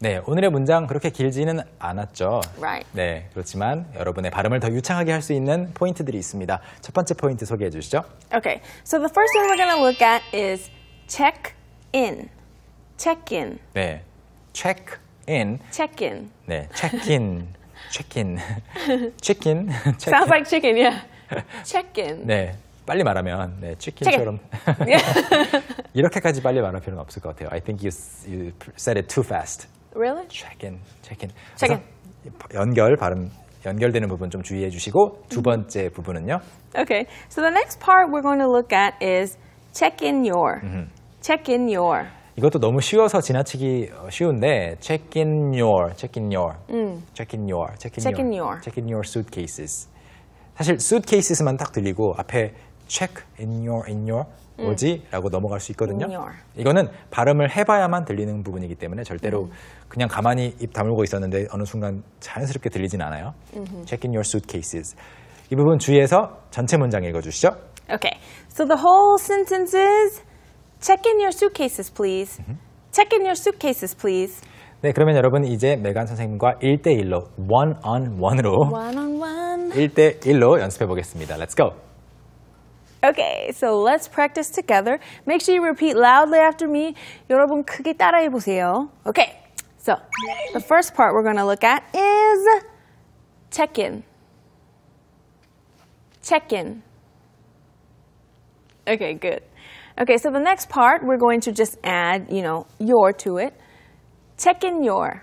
네, 오늘의 문장 그렇게 길지는 않았죠. Right. 네, 그렇지만 여러분의 발음을 더 유창하게 할 수 있는 포인트들이 있습니다. 첫 번째 포인트 소개해 주시죠. Okay, so the first one we're going to look at is check in. Check in. 네, check in. Check in. 네, check in. check in. check in. Sounds like chicken, yeah. Check in. 네. 빨리 말하면 네, 치킨처럼 이렇게까지 빨리 말할 필요는 없을 것 같아요. I think you said it too fast. Really? Check in, check in. Check in. 연결 발음 연결되는 부분 좀 주의해 주시고 두 번째 부분은요. Okay. So the next part we're going to look at is check in your. Check in your. 이것도 너무 쉬워서 지나치기 쉬운데 check in your, check in your, check in your, check in your, check in your, check in your suitcases. 사실 suitcases만 딱 들리고 앞에 check in your 뭐지? 라고 넘어갈 수 있거든요. 이거는 발음을 해봐야만 들리는 부분이기 때문에 절대로 그냥 가만히 입 다물고 있었는데 어느 순간 자연스럽게 들리진 않아요. Check in your suitcases. 이 부분 주의해서 전체 문장 읽어주시죠. Okay, so the whole sentence is check in your suitcases, please. Check in your suitcases, please. 네, 그러면 여러분 이제 메간 선생님과 1대1로 one-on-one으로 1대1로 연습해 보겠습니다. Let's go. Okay, so let's practice together. Make sure you repeat loudly after me. 여러분 크게 따라해 보세요. Okay, so the first part we're going to look at is check in. Check in. Okay, good. Okay, so the next part we're going to just add, you know, your to it. Check in your.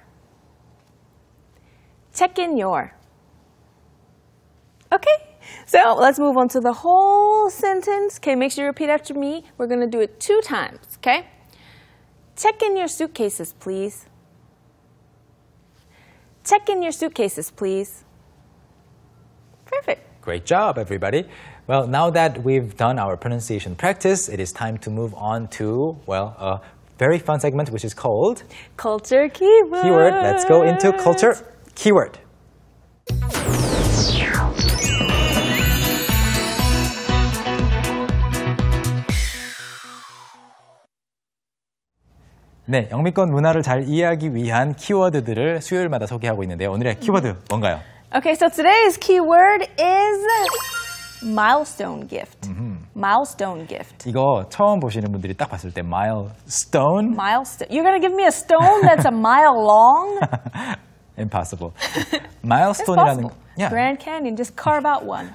Check in your. Okay, so let's move on to the whole sentence. Okay, make sure you repeat after me. We're going to do it 2 times, okay? Check in your suitcases, please. Check in your suitcases, please. Perfect. Great job, everybody. Well, now that we've done our pronunciation practice, it is time to move on to, well, a very fun segment, which is called... Culture Keyword. Keyword. Let's go into Culture Keyword. 네, 영미권 문화를 잘 이해하기 위한 키워드들을 수요일마다 소개하고 있는데요. 오늘의 키워드 뭔가요? Okay, so today's keyword is milestone gift. Milestone gift. 이거 처음 보시는 분들이 딱 봤을 때 milestone. Milestone. You're going to give me a stone that's a mile long? Impossible. Milestone이라는 yeah. Grand Canyon, just carve out one.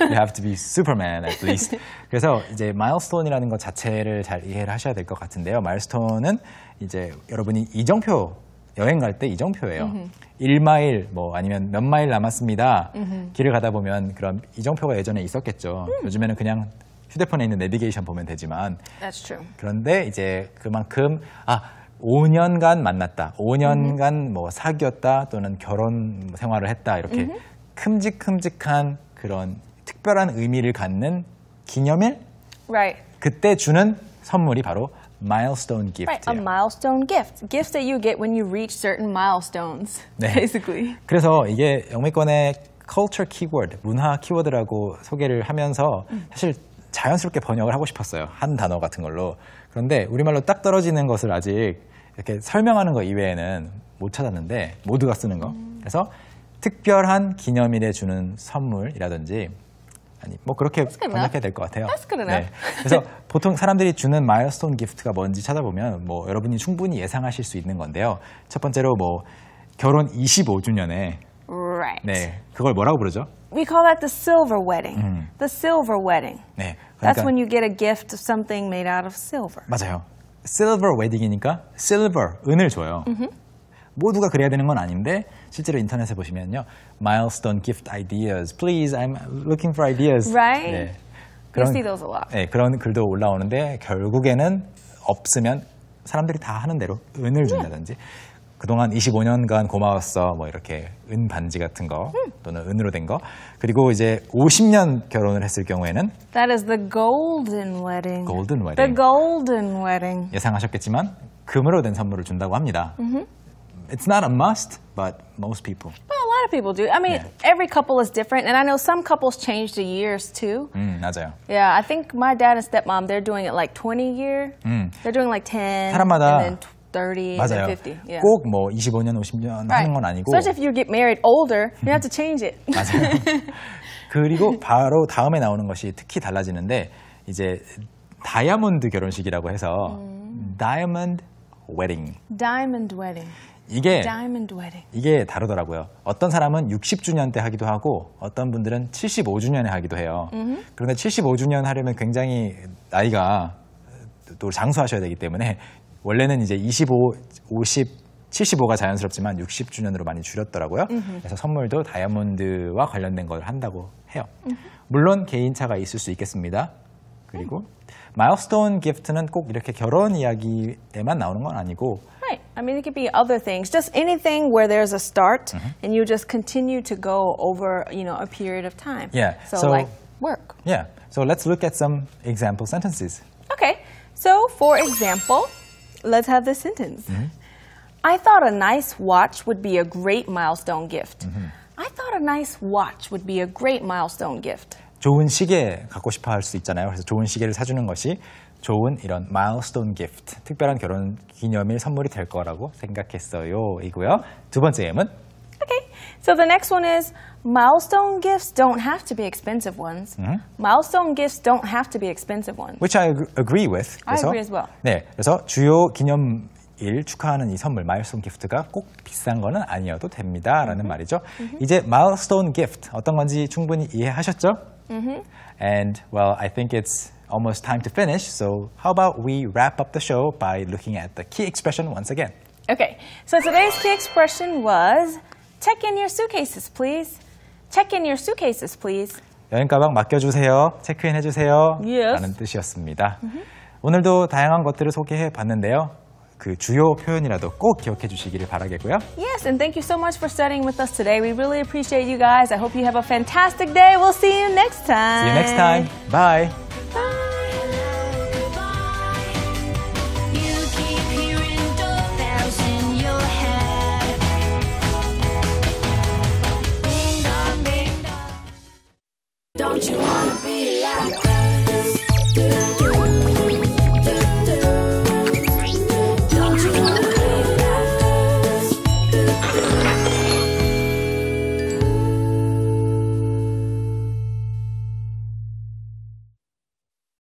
You have to be Superman at least. 그래서 이제 milestone이라는 것 자체를 잘 이해를 하셔야 될 것 같은데요. milestone은 이제 여러분이 이정표 여행 갈 때 이정표예요. 1마일 뭐 아니면 몇 마일 남았습니다. 길을 가다 보면 그런 이정표가 예전에 있었겠죠. 요즘에는 그냥 휴대폰에 있는 내비게이션 보면 되지만. That's true. 그런데 이제 그만큼 아 5년간 만났다, 5년간 뭐 사귀었다 또는 결혼 생활을 했다 이렇게 큼직큼직한 그런 특별한 의미를 갖는 기념일? Right. 그때 주는 선물이 바로 milestone gift예요. Right, a milestone gift. Gifts that you get when you reach certain milestones, 네. basically. 그래서 이게 영미권의 culture keyword, 문화 키워드라고 소개를 하면서 사실 자연스럽게 번역을 하고 싶었어요. 한 단어 같은 걸로. 그런데 우리말로 딱 떨어지는 것을 아직 이렇게 설명하는 거 이외에는 못 찾았는데 모두가 쓰는 거. 그래서 특별한 기념일에 주는 선물이라든지 아니 뭐 그렇게 번역해야 될 것 같아요. 네. 그래서 보통 사람들이 주는 마일스톤 기프트가 뭔지 찾아보면 뭐 여러분이 충분히 예상하실 수 있는 건데요. 첫 번째로 뭐 결혼 25주년에 right. 네, 그걸 뭐라고 부르죠? We call that the silver wedding. The silver wedding. 네, 그러니까, that's when you get a gift of something made out of silver. 맞아요. silver wedding이니까 silver, 은을 줘요. 모두가 그래야 되는 건 아닌데 실제로 인터넷에 보시면요. milestone gift ideas. Please, I'm looking for ideas. Right? 네, 그런, you see those a lot. 네, 그런 글도 올라오는데 결국에는 없으면 사람들이 다 하는 대로 은을 준다든지 그동안 25년간 고마웠어. 뭐 이렇게 은 반지 같은 거 또는 은으로 된 거. 그리고 이제 50년 결혼을 했을 경우에는 That is the golden wedding. Golden wedding. The golden wedding. 예상하셨겠지만 금으로 된 선물을 준다고 합니다. It's not a must, but most people. Well, a lot of people do. I mean, yeah. every couple is different, and I know some couples change the years too. 맞아요. Yeah, I think my dad and stepmom, they're doing it like 20 year. They're doing like 10 사람마다 and then 30 맞아요. and 50. Yeah. 꼭 뭐 25년, 50년 right. 하는 건 아니고. Especially if you get married older, you have to change it. 맞아요. 그리고 바로 다음에 나오는 것이 특히 달라지는데 이제 다이아몬드 결혼식이라고 해서 다이아몬드 웨딩. 다이아몬드 웨딩. 이게 다르더라고요. 어떤 사람은 60주년 때 하기도 하고 어떤 분들은 75주년에 하기도 해요. 그런데 75주년 하려면 굉장히 나이가 또 장수하셔야 되기 때문에 원래는 이제 25, 50, 75가 자연스럽지만 60주년으로 많이 줄였더라고요. 그래서 선물도 다이아몬드와 관련된 걸 한다고 해요. 물론 개인차가 있을 수 있겠습니다. 그리고 마일스톤 기프트는 꼭 이렇게 결혼 이야기에만 나오는 건 아니고 I mean, it could be other things, just anything where there's a start and you just continue to go over, you know, a period of time. Yeah. So, like work. Yeah. So let's look at some example sentences. Okay. So for example, let's have this sentence. I thought a nice watch would be a great milestone gift. I thought a nice watch would be a great milestone gift. 좋은 시계 갖고 싶어 할 수 있잖아요. 그래서 좋은 시계를 사주는 것이 좋은 이런 milestone gift, 특별한 결혼 기념일 선물이 될 거라고 생각했어요. 이고요. 두 번째 예문. Okay. So the next one is milestone gifts don't have to be expensive ones. Milestone gifts don't have to be expensive ones. Which I agree with. 그래서, I agree as well. 네. 그래서 주요 기념일 축하하는 이 선물 milestone gift가 꼭 비싼 거는 아니어도 됩니다라는 말이죠. 이제 milestone gift 어떤 건지 충분히 이해하셨죠? And well, I think it's almost time to finish, so how about we wrap up the show by looking at the key expression once again. Okay, so today's key expression was check in your suitcases, please. Check in your suitcases, please. 여행 가방 맡겨주세요. 체크인 해주세요. Yes. 라는 뜻이었습니다. 오늘도 다양한 것들을 소개해 봤는데요. 그 주요 표현이라도 꼭 기억해 주시기를 바라겠고요. Yes, and thank you so much for studying with us today. We really appreciate you guys. I hope you have a fantastic day. We'll see you next time. See you next time. Bye.